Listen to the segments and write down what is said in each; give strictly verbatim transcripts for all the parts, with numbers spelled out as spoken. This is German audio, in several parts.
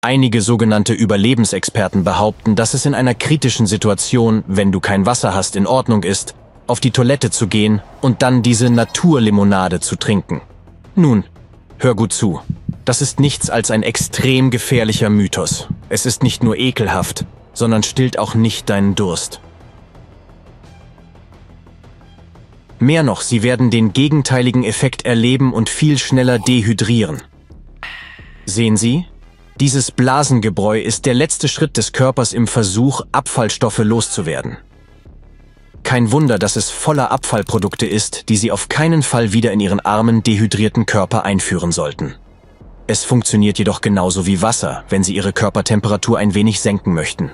Einige sogenannte Überlebensexperten behaupten, dass es in einer kritischen Situation, wenn du kein Wasser hast, in Ordnung ist, auf die Toilette zu gehen und dann diese Naturlimonade zu trinken. Nun, hör gut zu. Das ist nichts als ein extrem gefährlicher Mythos. Es ist nicht nur ekelhaft, sondern stillt auch nicht deinen Durst. Mehr noch, sie werden den gegenteiligen Effekt erleben und viel schneller dehydrieren. Sehen Sie? Dieses Blasengebräu ist der letzte Schritt des Körpers im Versuch, Abfallstoffe loszuwerden. Kein Wunder, dass es voller Abfallprodukte ist, die Sie auf keinen Fall wieder in Ihren armen, dehydrierten Körper einführen sollten. Es funktioniert jedoch genauso wie Wasser, wenn Sie Ihre Körpertemperatur ein wenig senken möchten.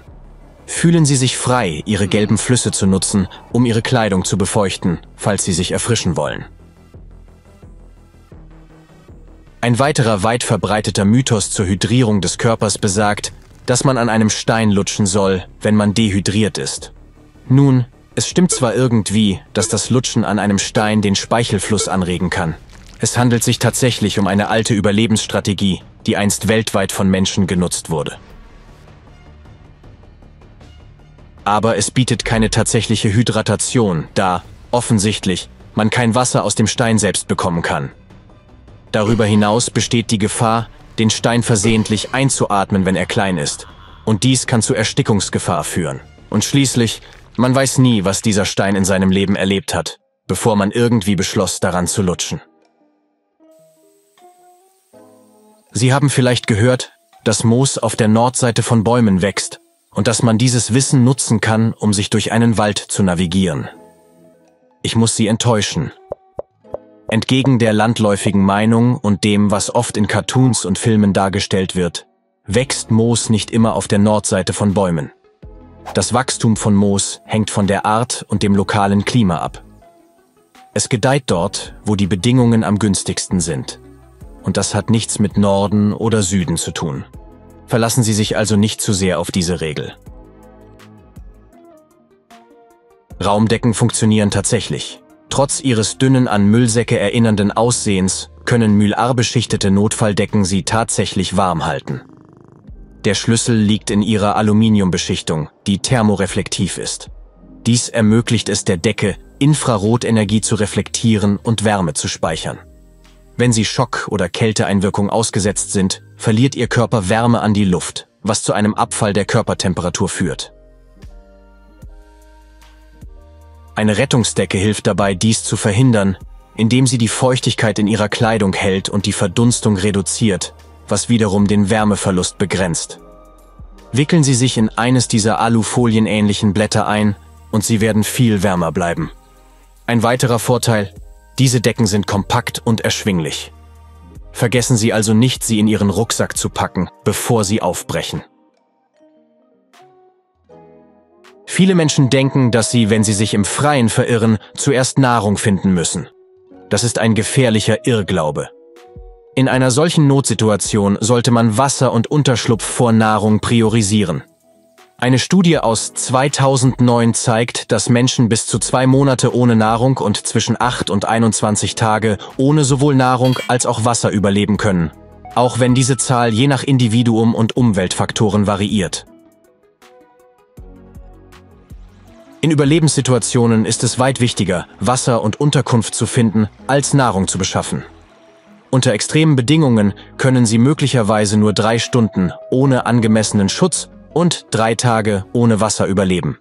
Fühlen Sie sich frei, Ihre gelben Flüsse zu nutzen, um Ihre Kleidung zu befeuchten, falls Sie sich erfrischen wollen. Ein weiterer weit verbreiteter Mythos zur Hydrierung des Körpers besagt, dass man an einem Stein lutschen soll, wenn man dehydriert ist. Nun, es stimmt zwar irgendwie, dass das Lutschen an einem Stein den Speichelfluss anregen kann. Es handelt sich tatsächlich um eine alte Überlebensstrategie, die einst weltweit von Menschen genutzt wurde. Aber es bietet keine tatsächliche Hydratation, da, offensichtlich, man kein Wasser aus dem Stein selbst bekommen kann. Darüber hinaus besteht die Gefahr, den Stein versehentlich einzuatmen, wenn er klein ist. Und dies kann zu Erstickungsgefahr führen. Und schließlich, man weiß nie, was dieser Stein in seinem Leben erlebt hat, bevor man irgendwie beschloss, daran zu lutschen. Sie haben vielleicht gehört, dass Moos auf der Nordseite von Bäumen wächst und dass man dieses Wissen nutzen kann, um sich durch einen Wald zu navigieren. Ich muss Sie enttäuschen. Entgegen der landläufigen Meinung und dem, was oft in Cartoons und Filmen dargestellt wird, wächst Moos nicht immer auf der Nordseite von Bäumen. Das Wachstum von Moos hängt von der Art und dem lokalen Klima ab. Es gedeiht dort, wo die Bedingungen am günstigsten sind. Und das hat nichts mit Norden oder Süden zu tun. Verlassen Sie sich also nicht zu sehr auf diese Regel. Raumdecken funktionieren tatsächlich. Trotz ihres dünnen, an Müllsäcke erinnernden Aussehens können mylar-beschichtete Notfalldecken sie tatsächlich warm halten. Der Schlüssel liegt in ihrer Aluminiumbeschichtung, die thermoreflektiv ist. Dies ermöglicht es der Decke, Infrarotenergie zu reflektieren und Wärme zu speichern. Wenn Sie Schock- oder Kälteeinwirkung ausgesetzt sind, verliert Ihr Körper Wärme an die Luft, was zu einem Abfall der Körpertemperatur führt. Eine Rettungsdecke hilft dabei, dies zu verhindern, indem sie die Feuchtigkeit in ihrer Kleidung hält und die Verdunstung reduziert, was wiederum den Wärmeverlust begrenzt. Wickeln Sie sich in eines dieser alufolienähnlichen Blätter ein und Sie werden viel wärmer bleiben. Ein weiterer Vorteil: diese Decken sind kompakt und erschwinglich. Vergessen Sie also nicht, sie in Ihren Rucksack zu packen, bevor Sie aufbrechen. Viele Menschen denken, dass sie, wenn sie sich im Freien verirren, zuerst Nahrung finden müssen. Das ist ein gefährlicher Irrglaube. In einer solchen Notsituation sollte man Wasser und Unterschlupf vor Nahrung priorisieren. Eine Studie aus zweitausendneun zeigt, dass Menschen bis zu zwei Monate ohne Nahrung und zwischen acht und einundzwanzig Tage ohne sowohl Nahrung als auch Wasser überleben können, auch wenn diese Zahl je nach Individuum und Umweltfaktoren variiert. In Überlebenssituationen ist es weit wichtiger, Wasser und Unterkunft zu finden, als Nahrung zu beschaffen. Unter extremen Bedingungen können Sie möglicherweise nur drei Stunden ohne angemessenen Schutz und drei Tage ohne Wasser überleben.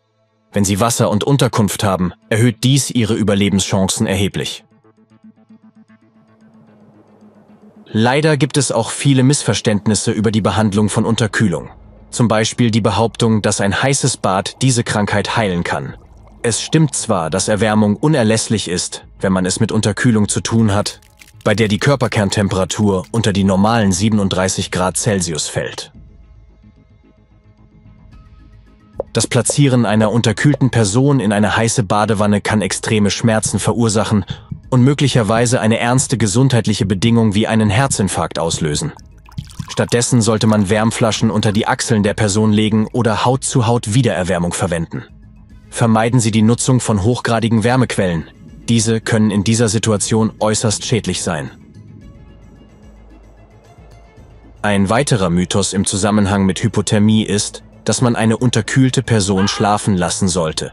Wenn Sie Wasser und Unterkunft haben, erhöht dies Ihre Überlebenschancen erheblich. Leider gibt es auch viele Missverständnisse über die Behandlung von Unterkühlung. Zum Beispiel die Behauptung, dass ein heißes Bad diese Krankheit heilen kann. Es stimmt zwar, dass Erwärmung unerlässlich ist, wenn man es mit Unterkühlung zu tun hat, bei der die Körperkerntemperatur unter die normalen siebenunddreißig Grad Celsius fällt. Das Platzieren einer unterkühlten Person in eine heiße Badewanne kann extreme Schmerzen verursachen und möglicherweise eine ernste gesundheitliche Bedingung wie einen Herzinfarkt auslösen. Stattdessen sollte man Wärmflaschen unter die Achseln der Person legen oder Haut-zu-Haut-Wiedererwärmung verwenden. Vermeiden Sie die Nutzung von hochgradigen Wärmequellen. Diese können in dieser Situation äußerst schädlich sein. Ein weiterer Mythos im Zusammenhang mit Hypothermie ist, dass man eine unterkühlte Person schlafen lassen sollte.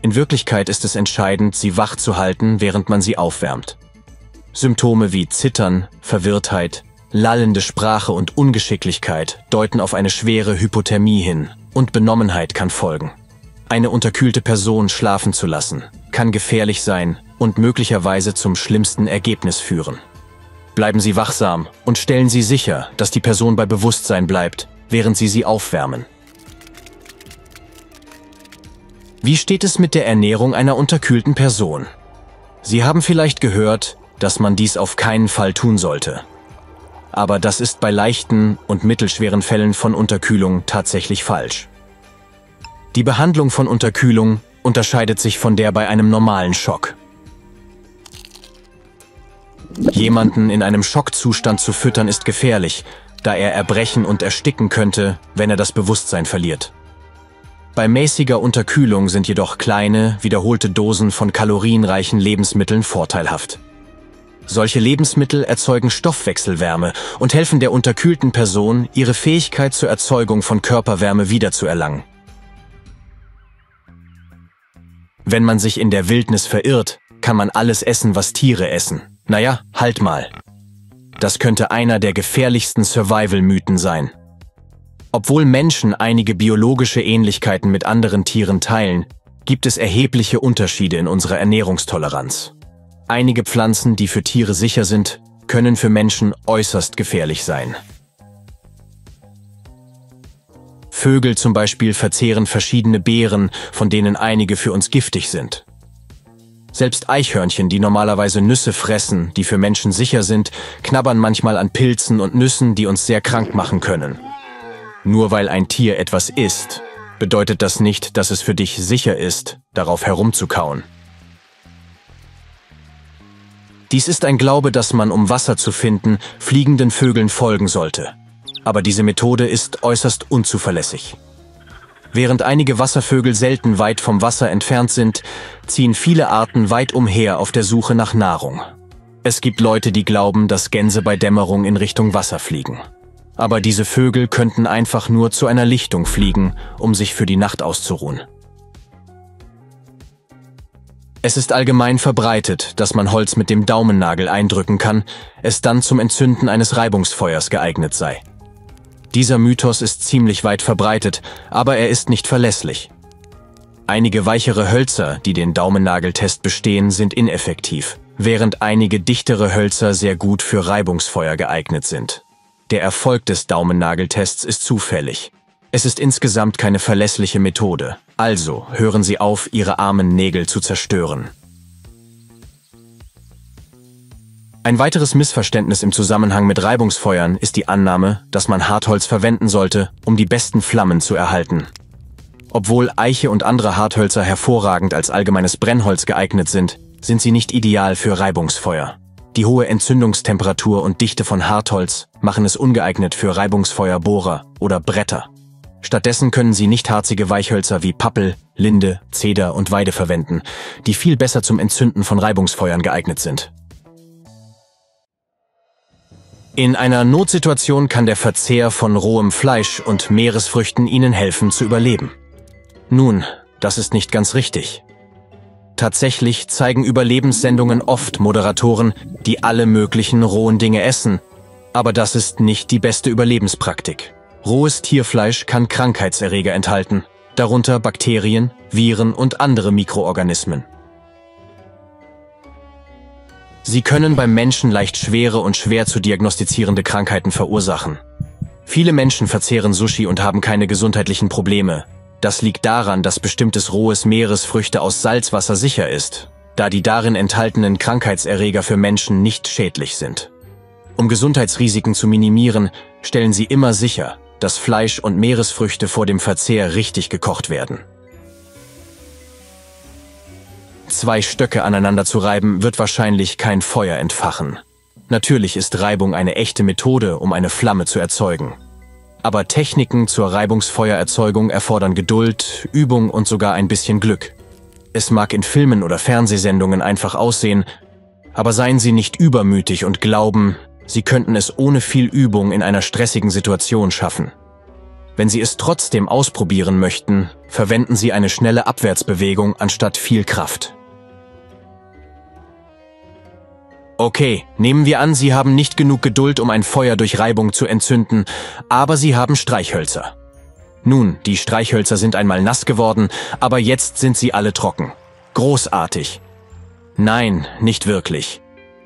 In Wirklichkeit ist es entscheidend, sie wach zu halten, während man sie aufwärmt. Symptome wie Zittern, Verwirrtheit, lallende Sprache und Ungeschicklichkeit deuten auf eine schwere Hypothermie hin und Benommenheit kann folgen. Eine unterkühlte Person schlafen zu lassen, kann gefährlich sein und möglicherweise zum schlimmsten Ergebnis führen. Bleiben Sie wachsam und stellen Sie sicher, dass die Person bei Bewusstsein bleibt, während Sie sie aufwärmen. Wie steht es mit der Ernährung einer unterkühlten Person? Sie haben vielleicht gehört, dass man dies auf keinen Fall tun sollte. Aber das ist bei leichten und mittelschweren Fällen von Unterkühlung tatsächlich falsch. Die Behandlung von Unterkühlung unterscheidet sich von der bei einem normalen Schock. Jemanden in einem Schockzustand zu füttern ist gefährlich, da er erbrechen und ersticken könnte, wenn er das Bewusstsein verliert. Bei mäßiger Unterkühlung sind jedoch kleine, wiederholte Dosen von kalorienreichen Lebensmitteln vorteilhaft. Solche Lebensmittel erzeugen Stoffwechselwärme und helfen der unterkühlten Person, ihre Fähigkeit zur Erzeugung von Körperwärme wiederzuerlangen. Wenn man sich in der Wildnis verirrt, kann man alles essen, was Tiere essen. Naja, halt mal. Das könnte einer der gefährlichsten Survival-Mythen sein. Obwohl Menschen einige biologische Ähnlichkeiten mit anderen Tieren teilen, gibt es erhebliche Unterschiede in unserer Ernährungstoleranz. Einige Pflanzen, die für Tiere sicher sind, können für Menschen äußerst gefährlich sein. Vögel zum Beispiel verzehren verschiedene Beeren, von denen einige für uns giftig sind. Selbst Eichhörnchen, die normalerweise Nüsse fressen, die für Menschen sicher sind, knabbern manchmal an Pilzen und Nüssen, die uns sehr krank machen können. Nur weil ein Tier etwas isst, bedeutet das nicht, dass es für dich sicher ist, darauf herumzukauen. Dies ist ein Glaube, dass man, um Wasser zu finden, fliegenden Vögeln folgen sollte. Aber diese Methode ist äußerst unzuverlässig. Während einige Wasservögel selten weit vom Wasser entfernt sind, ziehen viele Arten weit umher auf der Suche nach Nahrung. Es gibt Leute, die glauben, dass Gänse bei Dämmerung in Richtung Wasser fliegen. Aber diese Vögel könnten einfach nur zu einer Lichtung fliegen, um sich für die Nacht auszuruhen. Es ist allgemein verbreitet, dass man Holz mit dem Daumennagel eindrücken kann, es dann zum Entzünden eines Reibungsfeuers geeignet sei. Dieser Mythos ist ziemlich weit verbreitet, aber er ist nicht verlässlich. Einige weichere Hölzer, die den Daumennageltest bestehen, sind ineffektiv, während einige dichtere Hölzer sehr gut für Reibungsfeuer geeignet sind. Der Erfolg des Daumennageltests ist zufällig. Es ist insgesamt keine verlässliche Methode, also hören Sie auf, Ihre armen Nägel zu zerstören. Ein weiteres Missverständnis im Zusammenhang mit Reibungsfeuern ist die Annahme, dass man Hartholz verwenden sollte, um die besten Flammen zu erhalten. Obwohl Eiche und andere Harthölzer hervorragend als allgemeines Brennholz geeignet sind, sind sie nicht ideal für Reibungsfeuer. Die hohe Entzündungstemperatur und Dichte von Hartholz machen es ungeeignet für Reibungsfeuerbohrer oder Bretter. Stattdessen können Sie nichtharzige Weichhölzer wie Pappel, Linde, Zeder und Weide verwenden, die viel besser zum Entzünden von Reibungsfeuern geeignet sind. In einer Notsituation kann der Verzehr von rohem Fleisch und Meeresfrüchten Ihnen helfen zu überleben. Nun, das ist nicht ganz richtig. Tatsächlich zeigen Überlebenssendungen oft Moderatoren, die alle möglichen rohen Dinge essen. Aber das ist nicht die beste Überlebenspraktik. Rohes Tierfleisch kann Krankheitserreger enthalten, darunter Bakterien, Viren und andere Mikroorganismen. Sie können beim Menschen leicht schwere und schwer zu diagnostizierende Krankheiten verursachen. Viele Menschen verzehren Sushi und haben keine gesundheitlichen Probleme. Das liegt daran, dass bestimmtes rohes Meeresfrüchte aus Salzwasser sicher ist, da die darin enthaltenen Krankheitserreger für Menschen nicht schädlich sind. Um Gesundheitsrisiken zu minimieren, stellen Sie immer sicher, dass Fleisch und Meeresfrüchte vor dem Verzehr richtig gekocht werden. Zwei Stöcke aneinander zu reiben, wird wahrscheinlich kein Feuer entfachen. Natürlich ist Reibung eine echte Methode, um eine Flamme zu erzeugen. Aber Techniken zur Reibungsfeuererzeugung erfordern Geduld, Übung und sogar ein bisschen Glück. Es mag in Filmen oder Fernsehsendungen einfach aussehen, aber seien Sie nicht übermütig und glauben, Sie könnten es ohne viel Übung in einer stressigen Situation schaffen. Wenn Sie es trotzdem ausprobieren möchten, verwenden Sie eine schnelle Abwärtsbewegung anstatt viel Kraft. Okay, nehmen wir an, Sie haben nicht genug Geduld, um ein Feuer durch Reibung zu entzünden, aber Sie haben Streichhölzer. Nun, die Streichhölzer sind einmal nass geworden, aber jetzt sind sie alle trocken. Großartig. Nein, nicht wirklich.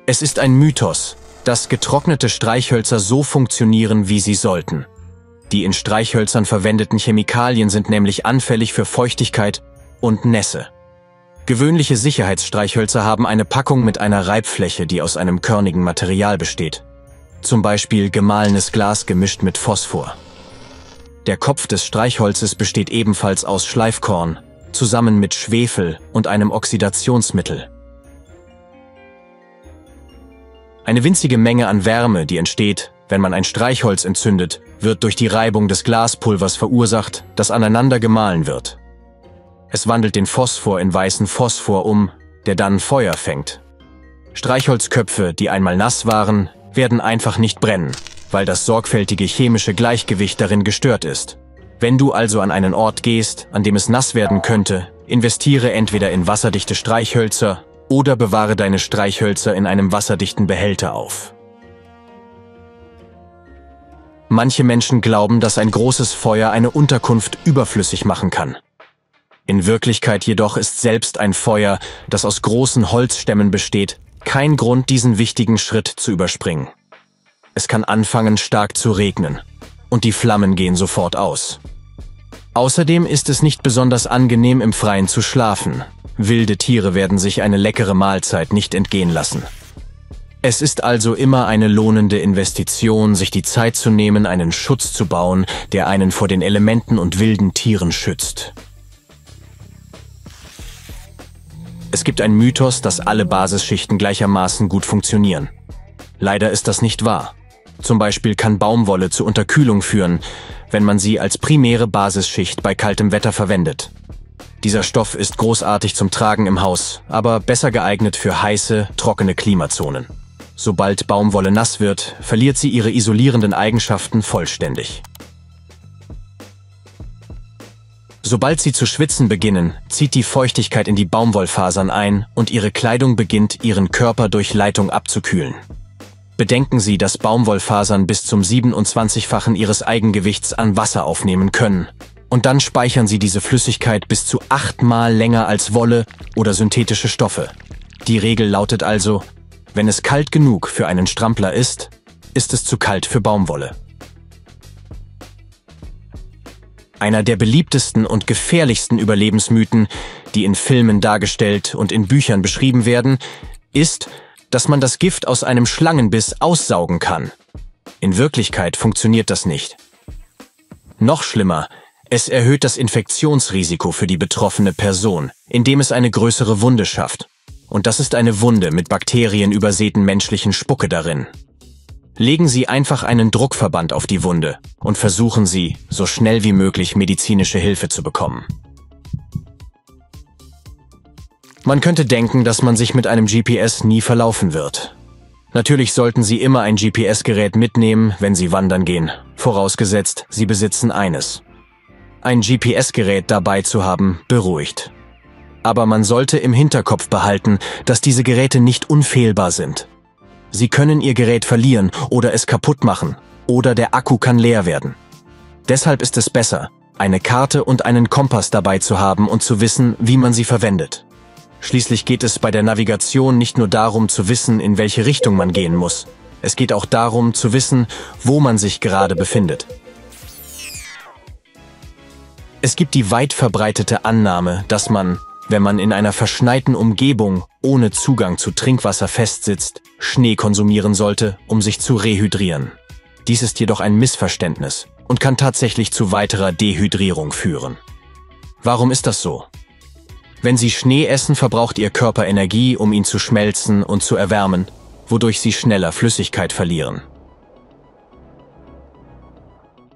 Es ist ein Mythos, dass getrocknete Streichhölzer so funktionieren, wie sie sollten. Die in Streichhölzern verwendeten Chemikalien sind nämlich anfällig für Feuchtigkeit und Nässe. Gewöhnliche Sicherheitsstreichhölzer haben eine Packung mit einer Reibfläche, die aus einem körnigen Material besteht. Zum Beispiel gemahlenes Glas gemischt mit Phosphor. Der Kopf des Streichholzes besteht ebenfalls aus Schleifkorn, zusammen mit Schwefel und einem Oxidationsmittel. Eine winzige Menge an Wärme, die entsteht, wenn man ein Streichholz entzündet, wird durch die Reibung des Glaspulvers verursacht, das aneinander gemahlen wird. Es wandelt den Phosphor in weißen Phosphor um, der dann Feuer fängt. Streichholzköpfe, die einmal nass waren, werden einfach nicht brennen, weil das sorgfältige chemische Gleichgewicht darin gestört ist. Wenn du also an einen Ort gehst, an dem es nass werden könnte, investiere entweder in wasserdichte Streichhölzer oder bewahre deine Streichhölzer in einem wasserdichten Behälter auf. Manche Menschen glauben, dass ein großes Feuer eine Unterkunft überflüssig machen kann. In Wirklichkeit jedoch ist selbst ein Feuer, das aus großen Holzstämmen besteht, kein Grund, diesen wichtigen Schritt zu überspringen. Es kann anfangen, stark zu regnen, und die Flammen gehen sofort aus. Außerdem ist es nicht besonders angenehm, im Freien zu schlafen. Wilde Tiere werden sich eine leckere Mahlzeit nicht entgehen lassen. Es ist also immer eine lohnende Investition, sich die Zeit zu nehmen, einen Schutz zu bauen, der einen vor den Elementen und wilden Tieren schützt. Es gibt einen Mythos, dass alle Basisschichten gleichermaßen gut funktionieren. Leider ist das nicht wahr. Zum Beispiel kann Baumwolle zu Unterkühlung führen, wenn man sie als primäre Basisschicht bei kaltem Wetter verwendet. Dieser Stoff ist großartig zum Tragen im Haus, aber besser geeignet für heiße, trockene Klimazonen. Sobald Baumwolle nass wird, verliert sie ihre isolierenden Eigenschaften vollständig. Sobald sie zu schwitzen beginnen, zieht die Feuchtigkeit in die Baumwollfasern ein und ihre Kleidung beginnt, ihren Körper durch Leitung abzukühlen. Bedenken Sie, dass Baumwollfasern bis zum siebenundzwanzigfachen ihres Eigengewichts an Wasser aufnehmen können. Und dann speichern Sie diese Flüssigkeit bis zu achtmal länger als Wolle oder synthetische Stoffe. Die Regel lautet also: Wenn es kalt genug für einen Strampler ist, ist es zu kalt für Baumwolle. Einer der beliebtesten und gefährlichsten Überlebensmythen, die in Filmen dargestellt und in Büchern beschrieben werden, ist, dass man das Gift aus einem Schlangenbiss aussaugen kann. In Wirklichkeit funktioniert das nicht. Noch schlimmer, es erhöht das Infektionsrisiko für die betroffene Person, indem es eine größere Wunde schafft. Und das ist eine Wunde mit bakterienübersäten menschlichen Spucke darin. Legen Sie einfach einen Druckverband auf die Wunde und versuchen Sie, so schnell wie möglich medizinische Hilfe zu bekommen. Man könnte denken, dass man sich mit einem G P S nie verlaufen wird. Natürlich sollten Sie immer ein G P S-Gerät mitnehmen, wenn Sie wandern gehen, vorausgesetzt, Sie besitzen eines. Ein G P S-Gerät dabei zu haben, beruhigt. Aber man sollte im Hinterkopf behalten, dass diese Geräte nicht unfehlbar sind. Sie können Ihr Gerät verlieren oder es kaputt machen, oder der Akku kann leer werden. Deshalb ist es besser, eine Karte und einen Kompass dabei zu haben und zu wissen, wie man sie verwendet. Schließlich geht es bei der Navigation nicht nur darum zu wissen, in welche Richtung man gehen muss. Es geht auch darum zu wissen, wo man sich gerade befindet. Es gibt die weit verbreitete Annahme, dass man, wenn man in einer verschneiten Umgebung ohne Zugang zu Trinkwasser festsitzt, Schnee konsumieren sollte, um sich zu rehydrieren. Dies ist jedoch ein Missverständnis und kann tatsächlich zu weiterer Dehydrierung führen. Warum ist das so? Wenn Sie Schnee essen, verbraucht Ihr Körper Energie, um ihn zu schmelzen und zu erwärmen, wodurch Sie schneller Flüssigkeit verlieren.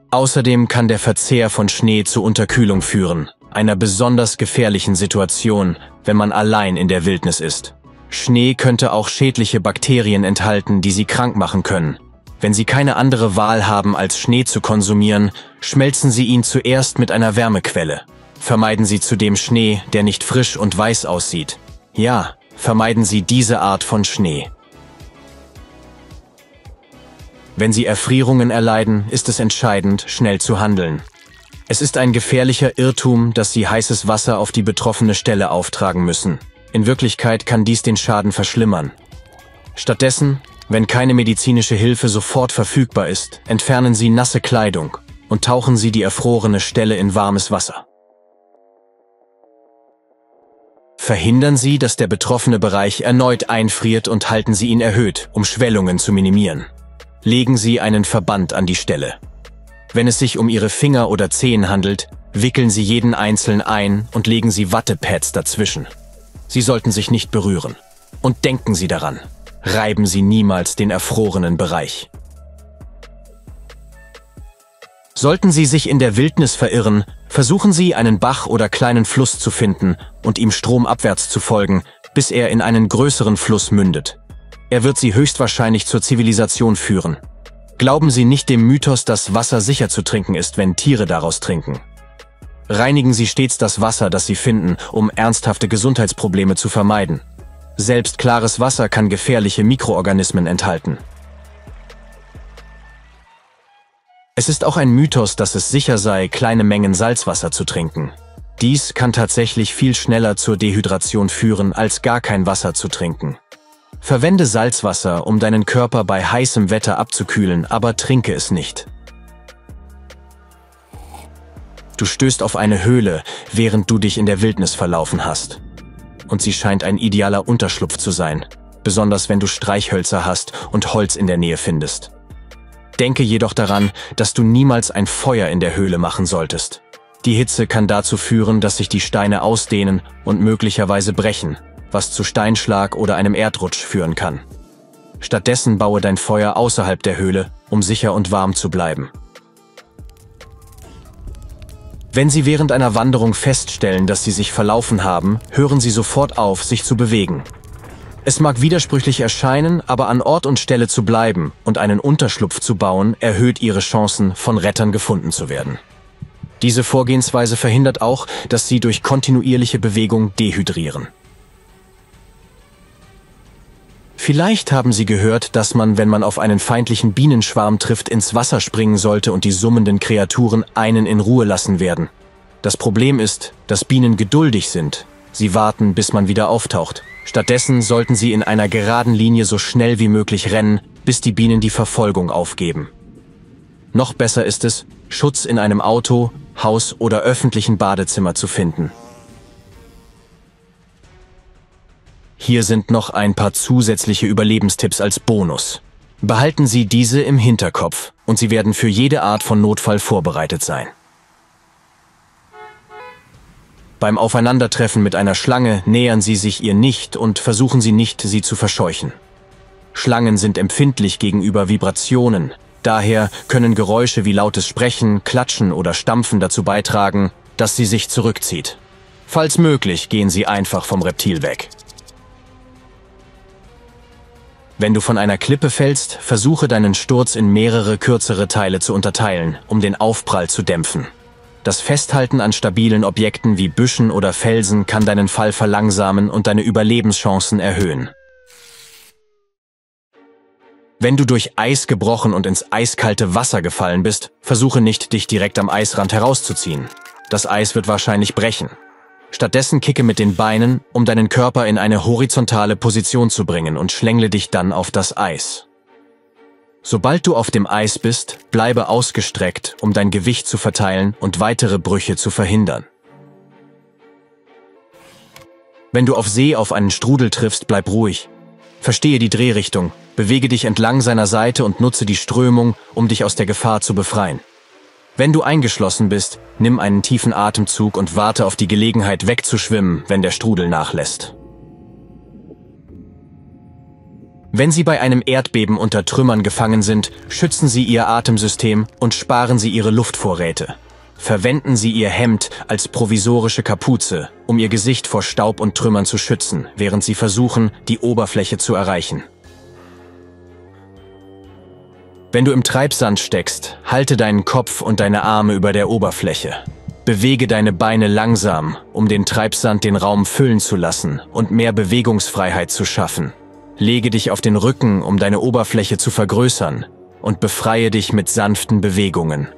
Außerdem kann der Verzehr von Schnee zu Unterkühlung führen, einer besonders gefährlichen Situation, wenn man allein in der Wildnis ist. Schnee könnte auch schädliche Bakterien enthalten, die sie krank machen können. Wenn sie keine andere Wahl haben, als Schnee zu konsumieren, schmelzen sie ihn zuerst mit einer Wärmequelle. Vermeiden Sie zudem Schnee, der nicht frisch und weiß aussieht. Ja, vermeiden Sie diese Art von Schnee. Wenn Sie Erfrierungen erleiden, ist es entscheidend, schnell zu handeln. Es ist ein gefährlicher Irrtum, dass Sie heißes Wasser auf die betroffene Stelle auftragen müssen. In Wirklichkeit kann dies den Schaden verschlimmern. Stattdessen, wenn keine medizinische Hilfe sofort verfügbar ist, entfernen Sie nasse Kleidung und tauchen Sie die erfrorene Stelle in warmes Wasser. Verhindern Sie, dass der betroffene Bereich erneut einfriert, und halten Sie ihn erhöht, um Schwellungen zu minimieren. Legen Sie einen Verband an die Stelle. Wenn es sich um Ihre Finger oder Zehen handelt, wickeln Sie jeden einzeln ein und legen Sie Wattepads dazwischen. Sie sollten sich nicht berühren. Und denken Sie daran, reiben Sie niemals den erfrorenen Bereich. Sollten Sie sich in der Wildnis verirren, versuchen Sie, einen Bach oder kleinen Fluss zu finden und ihm stromabwärts zu folgen, bis er in einen größeren Fluss mündet. Er wird Sie höchstwahrscheinlich zur Zivilisation führen. Glauben Sie nicht dem Mythos, dass Wasser sicher zu trinken ist, wenn Tiere daraus trinken. Reinigen Sie stets das Wasser, das Sie finden, um ernsthafte Gesundheitsprobleme zu vermeiden. Selbst klares Wasser kann gefährliche Mikroorganismen enthalten. Es ist auch ein Mythos, dass es sicher sei, kleine Mengen Salzwasser zu trinken. Dies kann tatsächlich viel schneller zur Dehydration führen, als gar kein Wasser zu trinken. Verwende Salzwasser, um deinen Körper bei heißem Wetter abzukühlen, aber trinke es nicht. Du stößt auf eine Höhle, während du dich in der Wildnis verlaufen hast. Und sie scheint ein idealer Unterschlupf zu sein, besonders wenn du Streichhölzer hast und Holz in der Nähe findest. Denke jedoch daran, dass du niemals ein Feuer in der Höhle machen solltest. Die Hitze kann dazu führen, dass sich die Steine ausdehnen und möglicherweise brechen, was zu Steinschlag oder einem Erdrutsch führen kann. Stattdessen baue dein Feuer außerhalb der Höhle, um sicher und warm zu bleiben. Wenn Sie während einer Wanderung feststellen, dass Sie sich verlaufen haben, hören Sie sofort auf, sich zu bewegen. Es mag widersprüchlich erscheinen, aber an Ort und Stelle zu bleiben und einen Unterschlupf zu bauen, erhöht Ihre Chancen, von Rettern gefunden zu werden. Diese Vorgehensweise verhindert auch, dass Sie durch kontinuierliche Bewegung dehydrieren. Vielleicht haben Sie gehört, dass man, wenn man auf einen feindlichen Bienenschwarm trifft, ins Wasser springen sollte und die summenden Kreaturen einen in Ruhe lassen werden. Das Problem ist, dass Bienen geduldig sind. Sie warten, bis man wieder auftaucht. Stattdessen sollten Sie in einer geraden Linie so schnell wie möglich rennen, bis die Bienen die Verfolgung aufgeben. Noch besser ist es, Schutz in einem Auto, Haus oder öffentlichen Badezimmer zu finden. Hier sind noch ein paar zusätzliche Überlebenstipps als Bonus. Behalten Sie diese im Hinterkopf, und Sie werden für jede Art von Notfall vorbereitet sein. Beim Aufeinandertreffen mit einer Schlange nähern Sie sich ihr nicht und versuchen Sie nicht, sie zu verscheuchen. Schlangen sind empfindlich gegenüber Vibrationen, daher können Geräusche wie lautes Sprechen, Klatschen oder Stampfen dazu beitragen, dass sie sich zurückzieht. Falls möglich, gehen Sie einfach vom Reptil weg. Wenn du von einer Klippe fällst, versuche deinen Sturz in mehrere kürzere Teile zu unterteilen, um den Aufprall zu dämpfen. Das Festhalten an stabilen Objekten wie Büschen oder Felsen kann deinen Fall verlangsamen und deine Überlebenschancen erhöhen. Wenn du durch Eis gebrochen und ins eiskalte Wasser gefallen bist, versuche nicht, dich direkt am Eisrand herauszuziehen. Das Eis wird wahrscheinlich brechen. Stattdessen kicke mit den Beinen, um deinen Körper in eine horizontale Position zu bringen, und schlängle dich dann auf das Eis. Sobald du auf dem Eis bist, bleibe ausgestreckt, um dein Gewicht zu verteilen und weitere Brüche zu verhindern. Wenn du auf See auf einen Strudel triffst, bleib ruhig. Verstehe die Drehrichtung, bewege dich entlang seiner Seite und nutze die Strömung, um dich aus der Gefahr zu befreien. Wenn du eingeschlossen bist, nimm einen tiefen Atemzug und warte auf die Gelegenheit, wegzuschwimmen, wenn der Strudel nachlässt. Wenn Sie bei einem Erdbeben unter Trümmern gefangen sind, schützen Sie Ihr Atemsystem und sparen Sie Ihre Luftvorräte. Verwenden Sie Ihr Hemd als provisorische Kapuze, um Ihr Gesicht vor Staub und Trümmern zu schützen, während Sie versuchen, die Oberfläche zu erreichen. Wenn du im Treibsand steckst, halte deinen Kopf und deine Arme über der Oberfläche. Bewege deine Beine langsam, um den Treibsand den Raum füllen zu lassen und mehr Bewegungsfreiheit zu schaffen. Lege dich auf den Rücken, um deine Oberfläche zu vergrößern, und befreie dich mit sanften Bewegungen.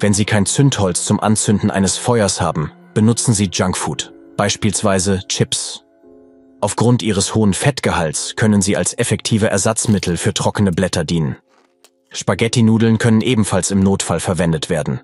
Wenn Sie kein Zündholz zum Anzünden eines Feuers haben, benutzen Sie Junkfood, beispielsweise Chips. Aufgrund ihres hohen Fettgehalts können sie als effektive Ersatzmittel für trockene Blätter dienen. Spaghetti-Nudeln können ebenfalls im Notfall verwendet werden.